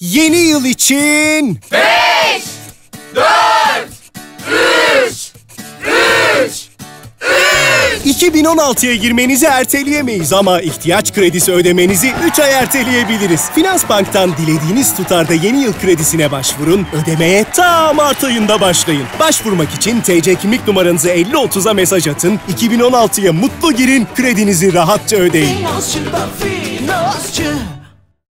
Yeni yıl için 5, 4, 3, 3, 3. 2016'ya girmenizi erteleyemeyiz ama ihtiyaç kredisi ödemenizi 3 ay erteleyebiliriz. Finansbank'tan dilediğiniz tutarda yeni yıl kredisine başvurun, ödemeye tam Mart ayında başlayın. Başvurmak için TC kimlik numaranızı 5030'a mesaj atın, 2016'ya mutlu girin, kredinizi rahatça ödeyin. Finansçı da finansçı.